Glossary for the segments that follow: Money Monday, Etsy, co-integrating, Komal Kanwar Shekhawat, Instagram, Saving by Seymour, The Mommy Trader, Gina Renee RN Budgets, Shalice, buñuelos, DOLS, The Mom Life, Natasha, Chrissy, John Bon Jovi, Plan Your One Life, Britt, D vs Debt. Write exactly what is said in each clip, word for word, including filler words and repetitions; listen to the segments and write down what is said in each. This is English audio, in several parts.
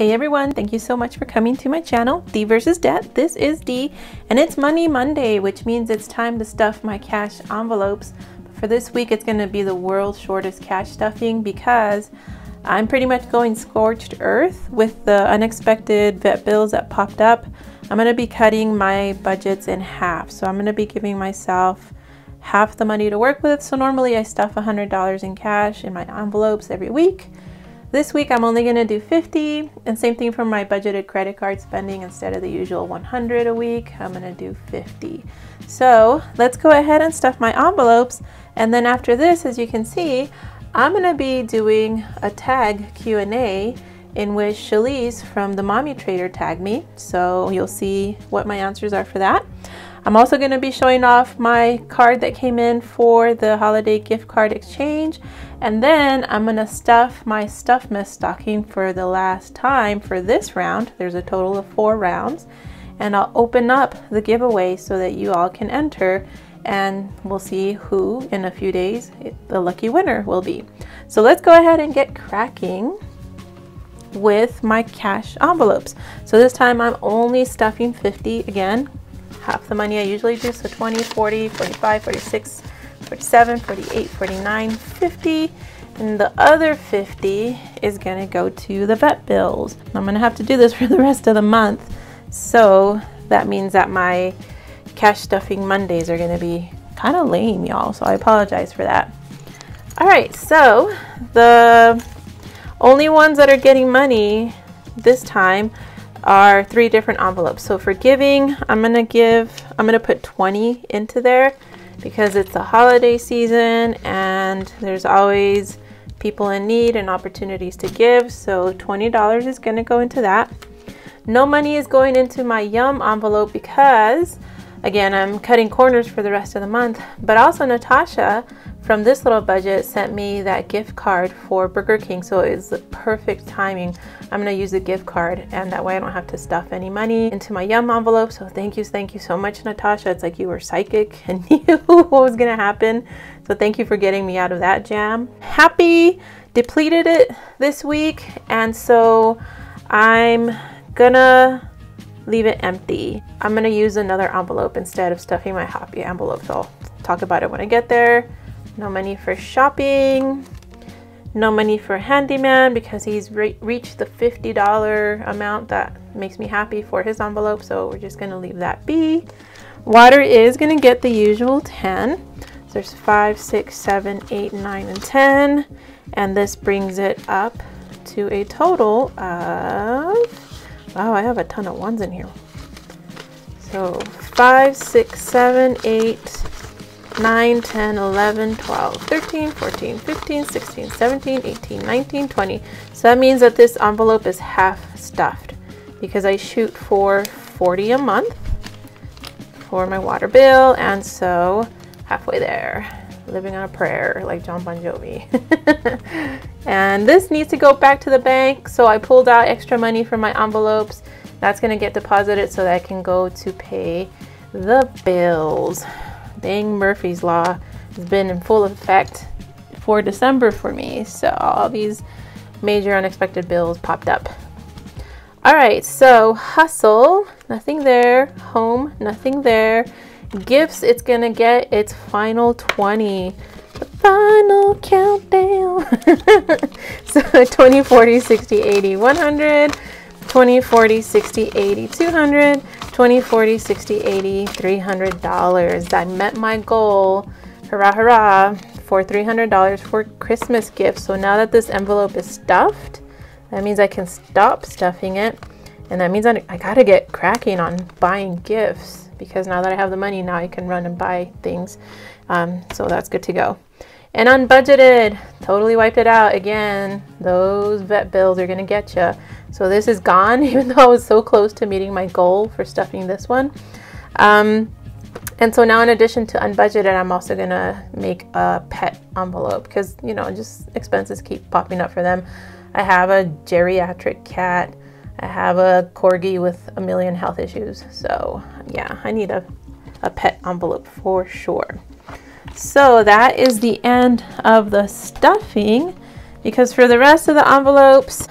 Hey everyone, thank you so much for coming to my channel, D vs Debt. This is D, and it's Money Monday, which means it's time to stuff my cash envelopes. For this week, it's gonna be the world's shortest cash stuffing because I'm pretty much going scorched earth with the unexpected vet bills that popped up. I'm gonna be cutting my budgets in half. So I'm gonna be giving myself half the money to work with. So normally I stuff one hundred dollars in cash in my envelopes every week. This week I'm only gonna do fifty, and same thing for my budgeted credit card spending. Instead of the usual one hundred a week, I'm gonna do fifty. So let's go ahead and stuff my envelopes, and then after this, as you can see, I'm gonna be doing a tag Q and A in which Shalice from The Mommy Trader tagged me, so you'll see what my answers are for that. I'm also going to be showing off my card that came in for the holiday gift card exchange, and then I'm going to stuff my Stuff Mess stocking for the last time for this round. There's a total of four rounds, and I'll open up the giveaway so that you all can enter, and we'll see who in a few days the lucky winner will be. So let's go ahead and get cracking with my cash envelopes. So this time I'm only stuffing fifty again. Half the money I usually do, so twenty, forty, forty-five, forty-six, forty-seven, forty-eight, forty-nine, fifty, and the other fifty is gonna go to the vet bills. I'm gonna have to do this for the rest of the month, so that means that my cash stuffing Mondays are gonna be kind of lame, y'all, so I apologize for that. All right, so the only ones that are getting money this time are three different envelopes. So for giving, I'm gonna give I'm gonna put twenty into there because it's the holiday season and there's always people in need and opportunities to give, so twenty dollars is gonna go into that. No money is going into my Yum envelope because again I'm cutting corners for the rest of the month, but also Natasha from This Little Budget sent me that gift card for Burger King, so it's the perfect timing. I'm gonna use the gift card, and that way I don't have to stuff any money into my Yum envelope. So thank you, thank you so much, Natasha. It's like you were psychic and knew what was gonna happen. So thank you for getting me out of that jam. Happy depleted it this week, and so I'm gonna leave it empty. I'm gonna use another envelope instead of stuffing my happy envelope, so I'll talk about it when I get there. No money for shopping, no money for handyman because he's re reached the fifty dollar amount that makes me happy for his envelope, so we're just gonna leave that be. Water is gonna get the usual ten. So there's five, six, seven, eight, nine, and ten, and this brings it up to a total of, wow, I have a ton of ones in here. So five, six, seven, eight, nine, ten, eleven, twelve, thirteen, fourteen, fifteen, sixteen, seventeen, eighteen, nineteen, twenty. So that means that this envelope is half stuffed because I shoot for forty a month for my water bill, and so halfway there, living on a prayer like John Bon Jovi. And this needs to go back to the bank, so I pulled out extra money from my envelopes. That's gonna get deposited so that I can go to pay the bills. Dang, Murphy's Law has been in full effect for December for me, so all these major unexpected bills popped up. All right, so hustle, nothing there. Home, nothing there. Gifts, it's gonna get its final twenty. The final countdown. So twenty, forty, sixty, eighty, one hundred, twenty, forty, sixty, eighty, two hundred, twenty, forty, sixty, eighty, three hundred dollars. I met my goal, hurrah, hurrah, for three hundred dollars for Christmas gifts. So now that this envelope is stuffed, that means I can stop stuffing it. And that means I, I gotta get cracking on buying gifts because now that I have the money, now I can run and buy things. Um, so that's good to go. And unbudgeted, totally wiped it out again. Those vet bills are gonna get you. So this is gone, even though I was so close to meeting my goal for stuffing this one. Um, and so now in addition to unbudgeted, I'm also gonna make a pet envelope because, you know, just expenses keep popping up for them. I have a geriatric cat. I have a corgi with a million health issues. So yeah, I need a, a pet envelope for sure. So that is the end of the stuffing because for the rest of the envelopes,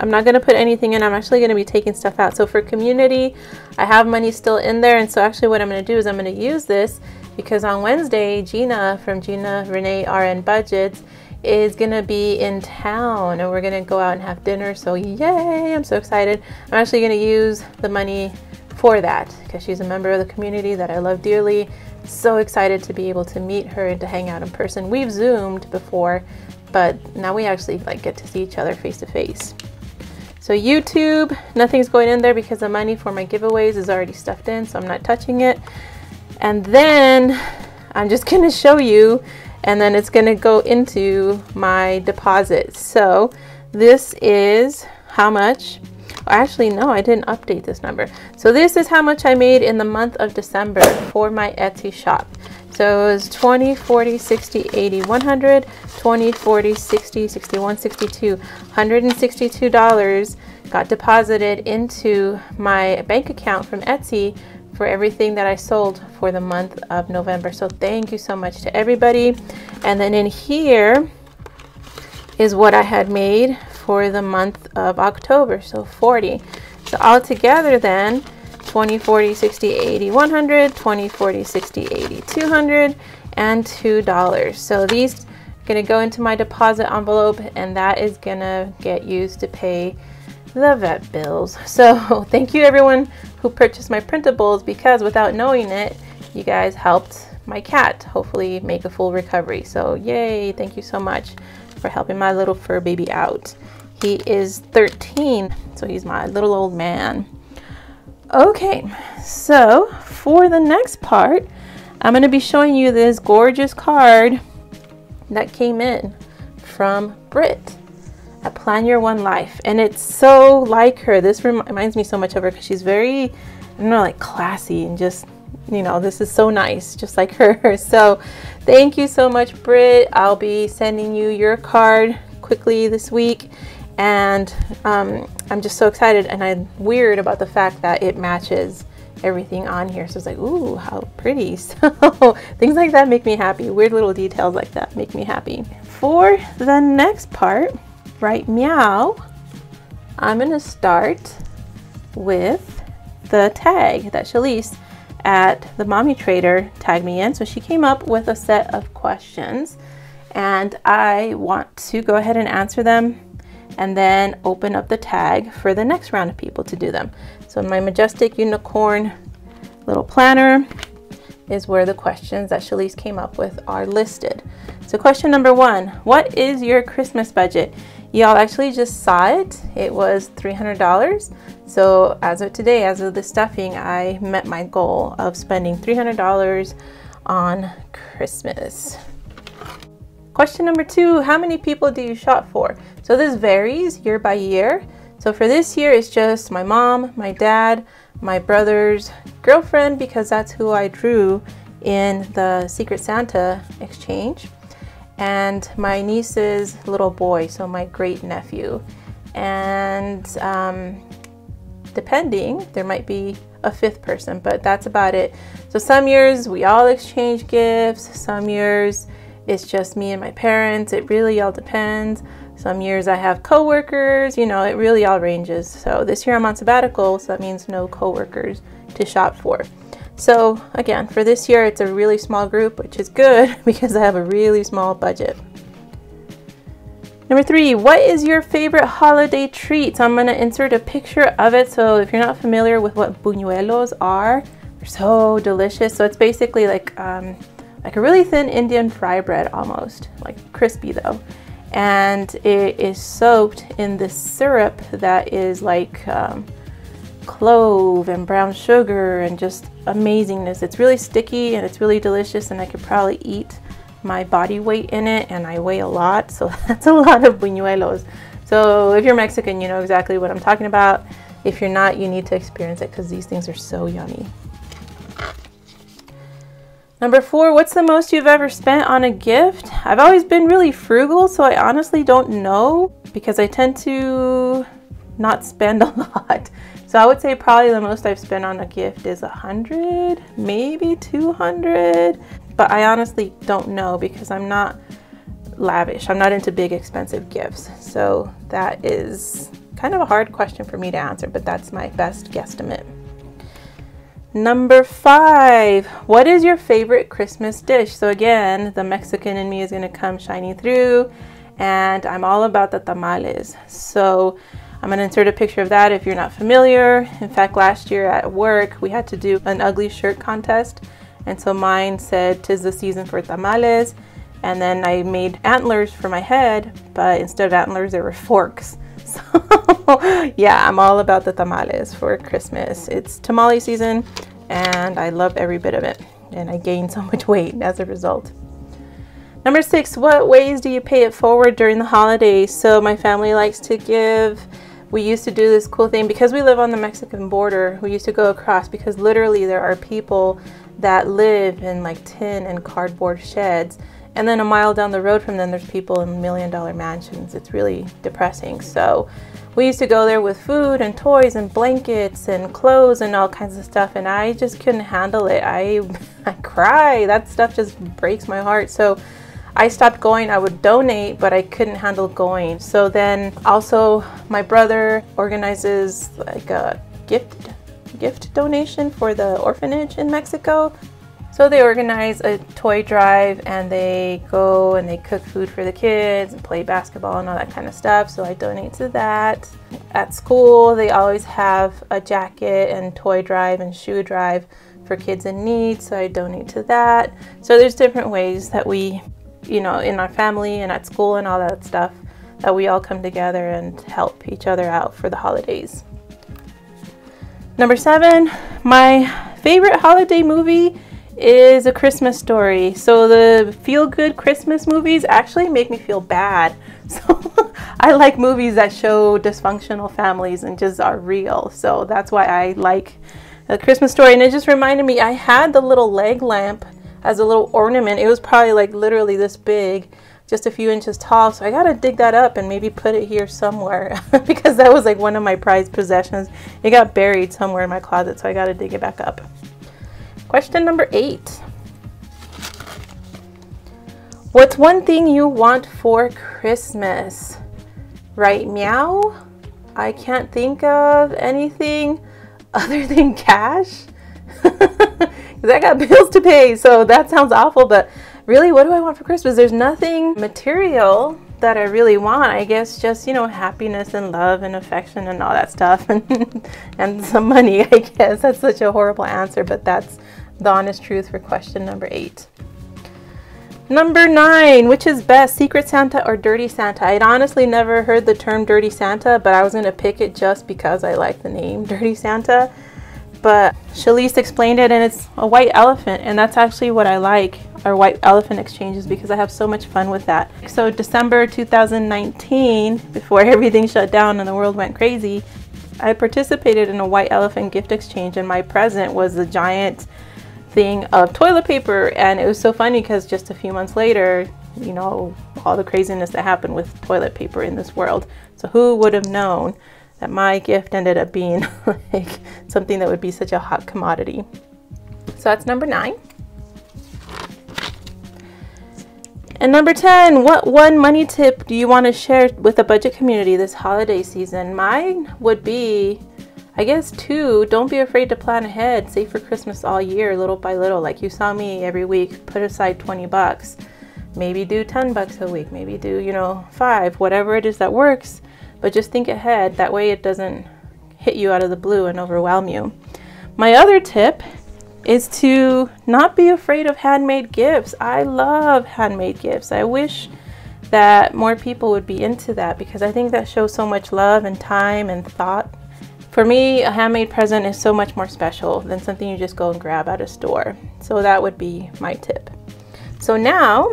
I'm not going to put anything in. I'm actually going to be taking stuff out. So for community, I have money still in there. And so actually what I'm going to do is I'm going to use this, because on Wednesday, Gina from Gina Renee R N Budgets is going to be in town and we're going to go out and have dinner. So yay, I'm so excited. I'm actually going to use the money for that because she's a member of the community that I love dearly. So excited to be able to meet her and to hang out in person. We've Zoomed before, but now we actually like get to see each other face to face. So YouTube, nothing's going in there because the money for my giveaways is already stuffed in, so I'm not touching it. And then I'm just gonna show you, and then it's gonna go into my deposit. So this is how much, actually no, I didn't update this number. So this is how much I made in the month of December for my Etsy shop. So it was twenty, forty, sixty, eighty, one hundred, twenty, forty, sixty, sixty-one, sixty-two, one hundred sixty-two dollars got deposited into my bank account from Etsy for everything that I sold for the month of November. So thank you so much to everybody. And then in here is what I had made for the month of October, so forty. So all together then, twenty, forty, sixty, eighty, one hundred, twenty, forty, sixty, eighty, two hundred, and two dollars. So these are gonna go into my deposit envelope, and that is gonna get used to pay the vet bills. So thank you everyone who purchased my printables, because without knowing it, you guys helped my cat hopefully make a full recovery. So yay, thank you so much for helping my little fur baby out. He is thirteen, so he's my little old man. Okay, so for the next part, I'm going to be showing you this gorgeous card that came in from Britt at Plan Your One Life, and it's so like her. This rem reminds me so much of her because she's very, I don't know, like classy and just, you know, this is so nice, just like her. So thank you so much, Britt. I'll be sending you your card quickly this week. And um, I'm just so excited, and I'm weird about the fact that it matches everything on here. So it's like, ooh, how pretty. So things like that make me happy. Weird little details like that make me happy. For the next part, right meow, I'm gonna start with the tag that Shalice at The Mommy Trader tagged me in. So she came up with a set of questions, and I want to go ahead and answer them and then open up the tag for the next round of people to do them. So my majestic unicorn little planner is where the questions that Shalice came up with are listed. So question number one, what is your Christmas budget? Y'all actually just saw it, it was three hundred dollars. So as of today, as of the stuffing, I met my goal of spending three hundred dollars on Christmas. Question number two, how many people do you shop for? So this varies year by year. So for this year, it's just my mom, my dad, my brother's girlfriend, because that's who I drew in the Secret Santa exchange, and my niece's little boy, so my great nephew. And um, depending, there might be a fifth person, but that's about it. So some years we all exchange gifts, some years it's just me and my parents. It really all depends. Some years I have coworkers, you know, it really all ranges. So this year I'm on sabbatical, so that means no coworkers to shop for. So again, for this year, it's a really small group, which is good because I have a really small budget. Number three, what is your favorite holiday treat? So I'm gonna insert a picture of it. So if you're not familiar with what buñuelos are, they're so delicious. So it's basically like, um, like a really thin Indian fry bread almost, like crispy though. And it is soaked in this syrup that is like um, clove and brown sugar and just amazingness. It's really sticky and it's really delicious, and I could probably eat my body weight in it, and I weigh a lot, so that's a lot of buñuelos. So if you're Mexican, you know exactly what I'm talking about. If you're not, you need to experience it because these things are so yummy. Number four, what's the most you've ever spent on a gift? I've always been really frugal, so I honestly don't know because I tend to not spend a lot. So I would say probably the most I've spent on a gift is a hundred, maybe two hundred, but I honestly don't know because I'm not lavish. I'm not into big expensive gifts. So that is kind of a hard question for me to answer, but that's my best guesstimate. Number five, what is your favorite Christmas dish? So again, the Mexican in me is gonna come shining through, and I'm all about the tamales. So I'm gonna insert a picture of that if you're not familiar. In fact, last year at work, we had to do an ugly shirt contest. And so mine said, "'Tis the season for tamales." And then I made antlers for my head, but instead of antlers, there were forks. So yeah, I'm all about the tamales for Christmas. It's tamale season and I love every bit of it. And I gained so much weight as a result. Number six, what ways do you pay it forward during the holidays? So my family likes to give. We used to do this cool thing because we live on the Mexican border. We used to go across because literally there are people that live in like tin and cardboard sheds. And then a mile down the road from them, there's people in million dollar mansions. It's really depressing. So we used to go there with food and toys and blankets and clothes and all kinds of stuff. And I just couldn't handle it. I, I cry. That stuff just breaks my heart. So I stopped going. I would donate, but I couldn't handle going. So then also my brother organizes like a gift, gift donation for the orphanage in Mexico. So they organize a toy drive and they go and they cook food for the kids and play basketball and all that kind of stuff. So I donate to that. At school, they always have a jacket and toy drive and shoe drive for kids in need. So I donate to that. So there's different ways that we, you know, in our family and at school and all that stuff, that we all come together and help each other out for the holidays. Number seven, my favorite holiday movie is A Christmas Story. So the feel-good Christmas movies actually make me feel bad. So I like movies that show dysfunctional families and just are real. So that's why I like A Christmas Story. And it just reminded me, I had the little leg lamp as a little ornament. It was probably like literally this big, just a few inches tall. So I gotta dig that up and maybe put it here somewhere because that was like one of my prized possessions. It got buried somewhere in my closet, so I gotta dig it back up. Question number eight. What's one thing you want for Christmas? Right meow? I can't think of anything other than cash. Because I got bills to pay, so that sounds awful, but really, what do I want for Christmas? There's nothing material that I really want. I guess just, you know, happiness and love and affection and all that stuff and, and some money, I guess. That's such a horrible answer, but that's the honest truth for question number eight. Number nine, which is best, Secret Santa or Dirty Santa? I'd honestly never heard the term Dirty Santa, but I was gonna pick it just because I like the name Dirty Santa. But Shalice explained it, and it's a white elephant, and that's actually what I like, our white elephant exchanges, because I have so much fun with that. So December two thousand nineteen, before everything shut down and the world went crazy, I participated in a white elephant gift exchange, and my present was a giant thing of toilet paper. And it was so funny because just a few months later, you know, all the craziness that happened with toilet paper in this world. So who would have known that my gift ended up being like something that would be such a hot commodity? So that's number nine. And number ten, what one money tip do you want to share with the budget community this holiday season? Mine would be, I guess, two, don't be afraid to plan ahead. Save for Christmas all year, little by little. Like you saw me every week, put aside twenty bucks, maybe do ten bucks a week, maybe do, you know, five, whatever it is that works. But just think ahead, that way it doesn't hit you out of the blue and overwhelm you. My other tip is to not be afraid of handmade gifts. I love handmade gifts. I wish that more people would be into that because I think that shows so much love and time and thought. For me, a handmade present is so much more special than something you just go and grab at a store. So that would be my tip. So now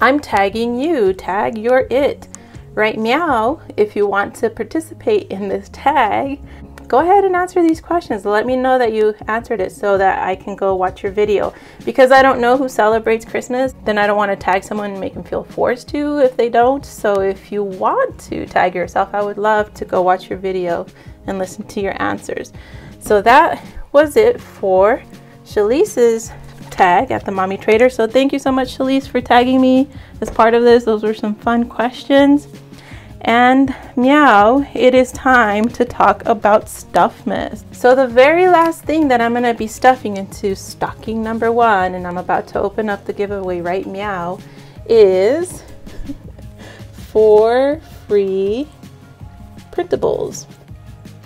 I'm tagging you, tag your it. Right meow, if you want to participate in this tag, go ahead and answer these questions. Let me know that you answered it so that I can go watch your video. Because I don't know who celebrates Christmas, then I don't want to tag someone and make them feel forced to if they don't. So if you want to tag yourself, I would love to go watch your video and listen to your answers. So that was it for Shalice's tag at The Mommy Trader. So thank you so much, Shalice, for tagging me as part of this. Those were some fun questions. And meow, it is time to talk about stuff mess. So the very last thing that I'm going to be stuffing into stocking number one, and I'm about to open up the giveaway right meow, is four free printables.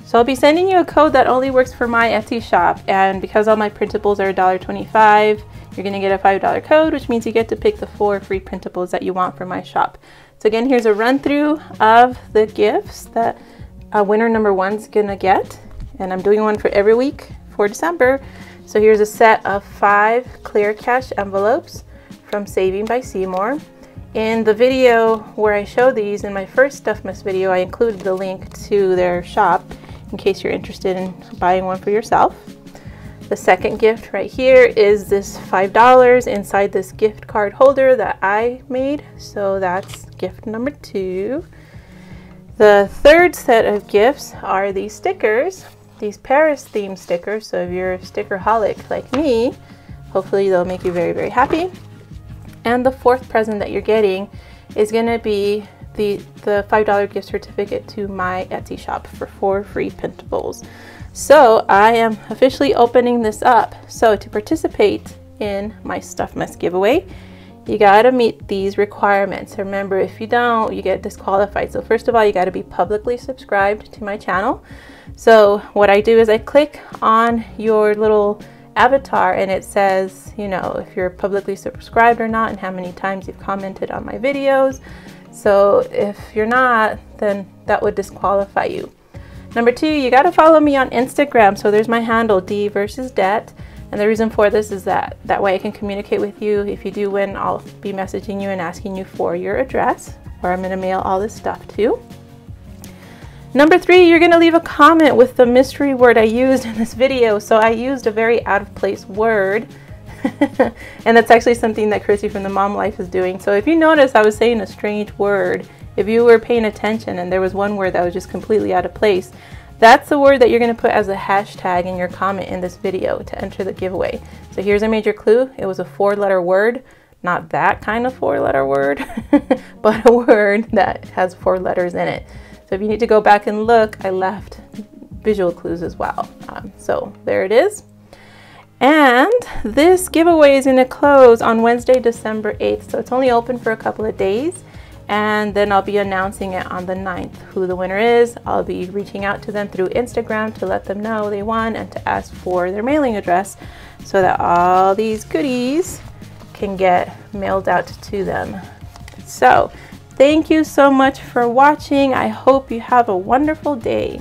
So I'll be sending you a code that only works for my Etsy shop, and because all my printables are a dollar twenty-five, you're going to get a five dollar code, which means you get to pick the four free printables that you want for my shop. So again, here's a run through of the gifts that uh, winner number one's gonna get. And I'm doing one for every week for December. So here's a set of five clear cash envelopes from Saving by Seymour. In the video where I show these, in my first Stuff Mess video, I included the link to their shop in case you're interested in buying one for yourself. The second gift right here is this five dollars inside this gift card holder that I made. So that's gift number two. The third set of gifts are these stickers, these Paris themed stickers. So if you're a stickerholic like me, hopefully they'll make you very, very happy. And the fourth present that you're getting is going to be the, the five dollar gift certificate to my Etsy shop for four free printables. So I am officially opening this up. So to participate in my Stuff Mess giveaway, you gotta meet these requirements. Remember, if you don't, you get disqualified. So first of all, you gotta be publicly subscribed to my channel. So what I do is I click on your little avatar and it says, you know, if you're publicly subscribed or not and how many times you've commented on my videos. So if you're not, then that would disqualify you. Number two, you gotta follow me on Instagram. So there's my handle, D versus Debt. And the reason for this is that that way I can communicate with you. If you do win, I'll be messaging you and asking you for your address, where I'm gonna mail all this stuff to. Number three, you're gonna leave a comment with the mystery word I used in this video. So I used a very out of place word. And that's actually something that Chrissy from The Mom Life is doing. So if you notice, I was saying a strange word. If you were paying attention and there was one word that was just completely out of place, that's the word that you're going to put as a hashtag in your comment in this video to enter the giveaway. So here's a major clue. It was a four letter word, not that kind of four letter word, but a word that has four letters in it. So if you need to go back and look, I left visual clues as well. Um, so there it is. And this giveaway is going to close on Wednesday, December eighth. So it's only open for a couple of days. And then I'll be announcing it on the ninth, who the winner is. I'll be reaching out to them through Instagram to let them know they won and to ask for their mailing address so that all these goodies can get mailed out to them. So thank you so much for watching. I hope you have a wonderful day.